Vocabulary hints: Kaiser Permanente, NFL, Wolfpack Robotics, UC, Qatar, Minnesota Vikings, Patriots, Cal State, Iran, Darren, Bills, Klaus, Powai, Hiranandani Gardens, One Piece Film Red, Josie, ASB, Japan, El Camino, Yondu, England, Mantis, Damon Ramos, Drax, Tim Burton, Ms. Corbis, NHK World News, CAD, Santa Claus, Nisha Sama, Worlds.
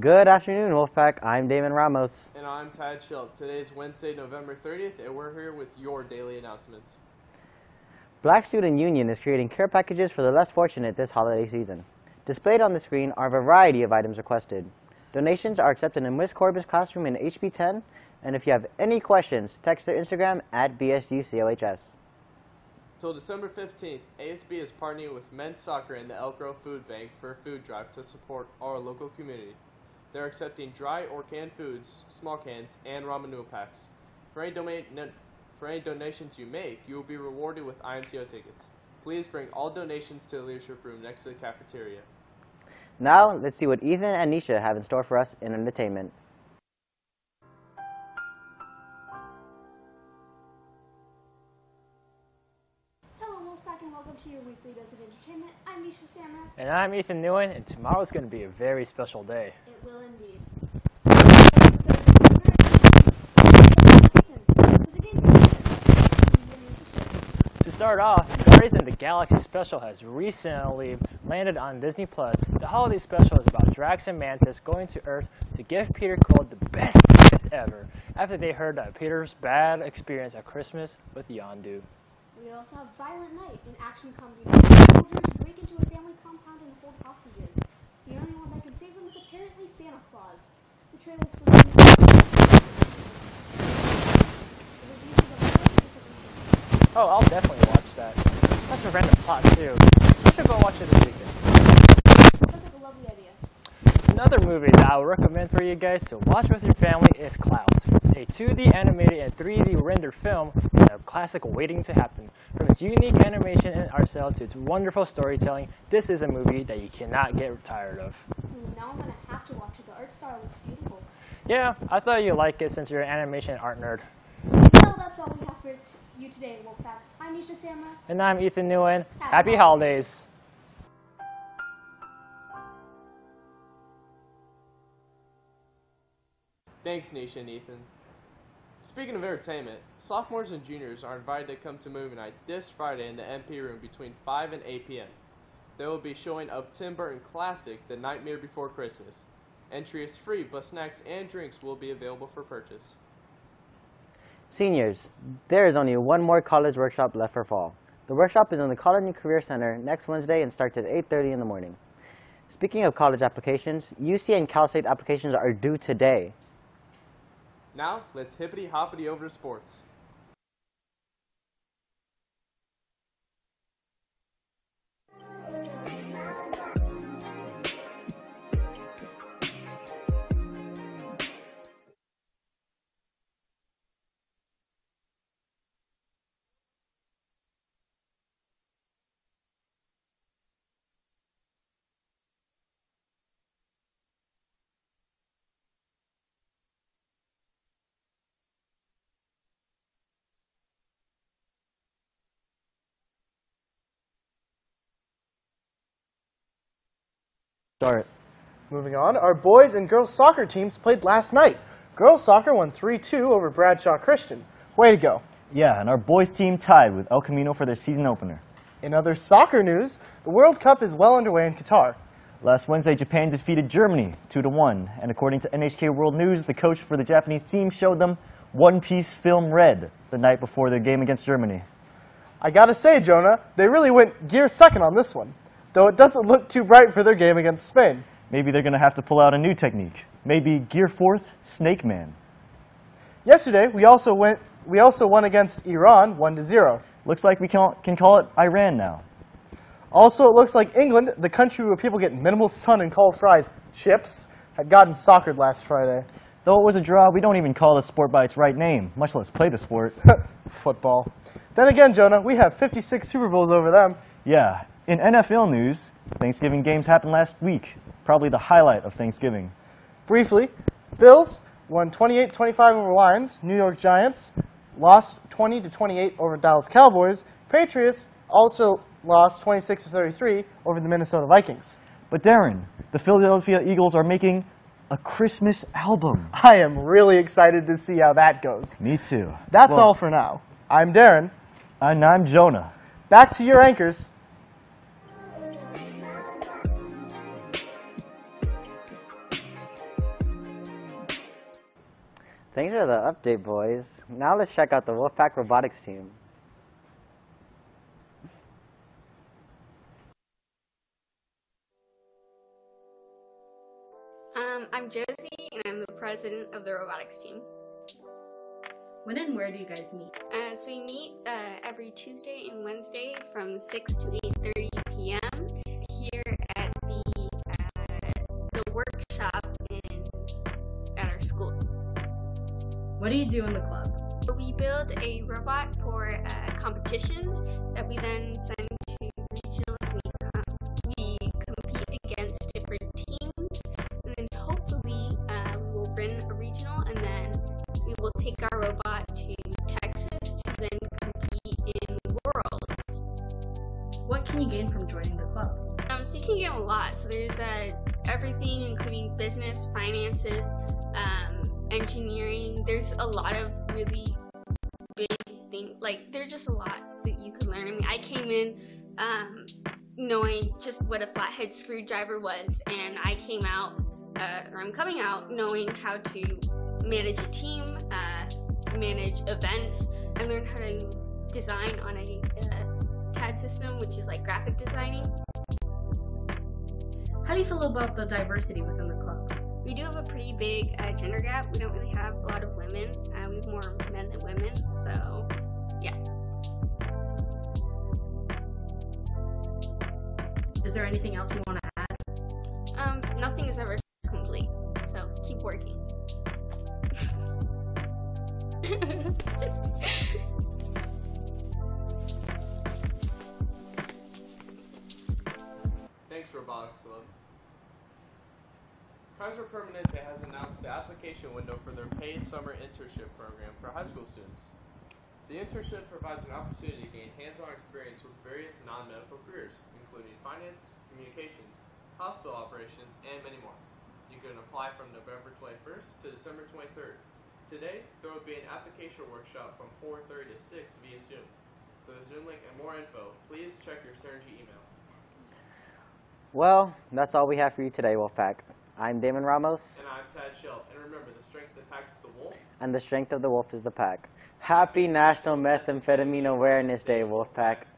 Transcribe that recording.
Good afternoon, Wolfpack. I'm Damon Ramos. And I'm Tad Schilt. Today is Wednesday, November 30th, and we're here with your daily announcements. Black Student Union is creating care packages for the less fortunate this holiday season. Displayed on the screen are a variety of items requested. Donations are accepted in Ms. Corbis classroom in HB 10, and if you have any questions, text their Instagram at BSUCOHS. Till December 15th, ASB is partnering with Men's Soccer and the Elk Grove Food Bank for a food drive to support our local community. They're accepting dry or canned foods, small cans, and ramen noodle packs. For any donations you make, you will be rewarded with IMCO tickets. Please bring all donations to the leadership room next to the cafeteria. Now, let's see what Ethan and Nisha have in store for us in entertainment. Hello, Wolfpack, and welcome to your weekly dose of entertainment. I'm Nisha Sama. And I'm Ethan Nguyen, and tomorrow's going to be a very special day. It will indeed. To start off, Raisin the Galaxy special has recently landed on Disney Plus. The holiday special is about Drax and Mantis going to Earth to give Peter Cold the best gift ever after they heard of Peter's bad experience at Christmas with Yondu. We also have Violent Night, an action comedy where soldiers break into a family compound and hold hostages. The only one that can save them is apparently Santa Claus. The trailers for Oh, I'll definitely watch that. It's such a random plot, too. I should go watch it this weekend. Sounds like a lovely idea. Another movie that I would recommend for you guys to watch with your family is Klaus, a 2D animated and 3D rendered film and a classic waiting to happen. From its unique animation and art style to its wonderful storytelling, this is a movie that you cannot get tired of. Now I'm going to have to watch it. The art style looks beautiful. Yeah, I thought you'd like it since you're an animation art nerd. Well, that's all we have for you today, Wolfpack. I'm Nisha Sama. And I'm Ethan Nguyen. Happy holidays. Thanks, Nisha and Ethan. Speaking of entertainment, sophomores and juniors are invited to come to movie night this Friday in the MP room between 5 and 8 p.m. They will be showing of Tim Burton classic, The Nightmare Before Christmas. Entry is free, but snacks and drinks will be available for purchase. Seniors, there is only one more college workshop left for fall. The workshop is in the College and Career Center next Wednesday and starts at 8:30 in the morning. Speaking of college applications, UC and Cal State applications are due today. Now, let's hippity-hoppity over to sports. Start. Moving on, our boys and girls soccer teams played last night. Girls soccer won 3-2 over Bradshaw Christian. Way to go. Yeah, and our boys team tied with El Camino for their season opener. In other soccer news, the World Cup is well underway in Qatar. Last Wednesday, Japan defeated Germany 2-1, and according to NHK World News, the coach for the Japanese team showed them One Piece Film Red the night before their game against Germany. I gotta say, Jonah, they really went gear second on this one. Though it doesn't look too bright for their game against Spain. Maybe they're going to have to pull out a new technique. Maybe Gear 4th, Snake Man. Yesterday, we also won against Iran 1-0. Looks like we can call it Iran now. Also, it looks like England, the country where people get minimal sun and cold fries chips, had gotten soccered last Friday. Though it was a draw, we don't even call the sport by its right name, much less play the sport. Football. Then again, Jonah, we have 56 Super Bowls over them. Yeah. In NFL news, Thanksgiving games happened last week, probably the highlight of Thanksgiving. Briefly, Bills won 28-25 over Lions, New York Giants lost 20-28 over Dallas Cowboys, Patriots also lost 26-33 over the Minnesota Vikings. But Darren, the Philadelphia Eagles are making a Christmas album. I am really excited to see how that goes. Me too. That's all for now. I'm Darren. And I'm Jonah. Back to your anchors. Thanks for the update, boys. Now let's check out the Wolfpack Robotics team. I'm Josie, and I'm the president of the robotics team. When and where do you guys meet? So we meet every Tuesday and Wednesday from 6 to 8:30 p.m. here at the workshop at our school. What do you do in the club? So we build a robot for competitions that we then send to regionals. We compete against different teams, and then hopefully we will win a regional, and then we will take our robot to Texas to then compete in Worlds. What can you gain from joining the club? So you can gain a lot. So there's everything, including business, finances, engineering. There's a lot of really big things. Like, there's just a lot that you could learn. I mean, I came in knowing just what a flathead screwdriver was, and I came out, or I'm coming out, knowing how to manage a team, manage events, and learn how to design on a CAD system, which is like graphic designing. How do you feel about the diversity within the club? We do have a pretty big gender gap. We don't really have a lot of women. We have more men than women, so yeah. Is there anything else you want to add? Nothing is ever complete, so keep working. Thanks, Robotics Love. Kaiser Permanente has announced the application window for their paid summer internship program for high school students. The internship provides an opportunity to gain hands-on experience with various non-medical careers, including finance, communications, hospital operations, and many more. You can apply from November 21st to December 23rd. Today, there will be an application workshop from 4:30 to 6 via Zoom. For the Zoom link and more info, please check your Synergy email. Well, that's all we have for you today, Wolfpack. I'm Damon Ramos. And I'm Tad Shell. And remember, the strength of the pack is the wolf. And the strength of the wolf is the pack. Happy National Methamphetamine Awareness Day, Wolfpack.